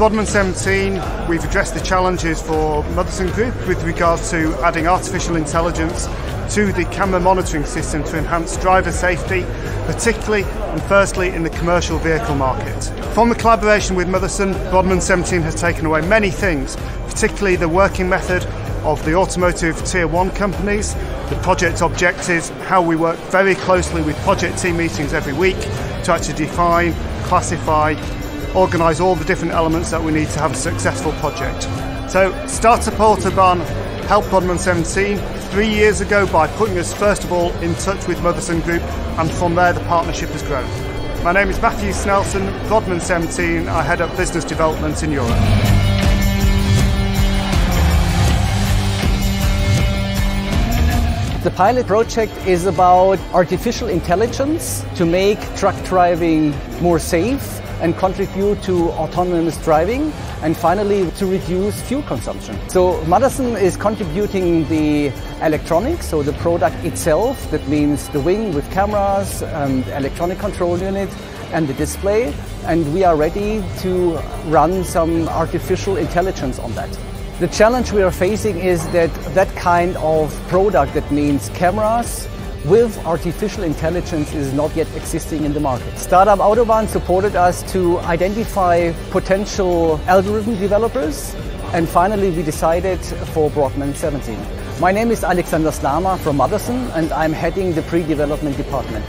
Brodmann17, we've addressed the challenges for Motherson Group with regards to adding artificial intelligence to the camera monitoring system to enhance driver safety, particularly and firstly in the commercial vehicle market. From the collaboration with Motherson, Brodmann17 has taken away many things, particularly the working method of the automotive Tier 1 companies, the project objectives, how we work very closely with project team meetings every week to actually define, classify, organise all the different elements that we need to have a successful project. So Startup Autobahn helped Brodmann17 3 years ago by putting us first of all in touch with Motherson Group, and from there the partnership has grown. My name is Matthew Snelson, Brodmann17, I head up business development in Europe. The pilot project is about artificial intelligence to make truck driving more safe and contribute to autonomous driving, and finally to reduce fuel consumption. So Motherson is contributing the electronics, so the product itself, that means the wing with cameras, electronic control unit and the display, and we are ready to run some artificial intelligence on that. The challenge we are facing is that kind of product, that means cameras with artificial intelligence, is not yet existing in the market. Startup Autobahn supported us to identify potential algorithm developers, and finally we decided for Brodmann17. My name is Alexander Slama from Motherson, and I'm heading the pre-development department.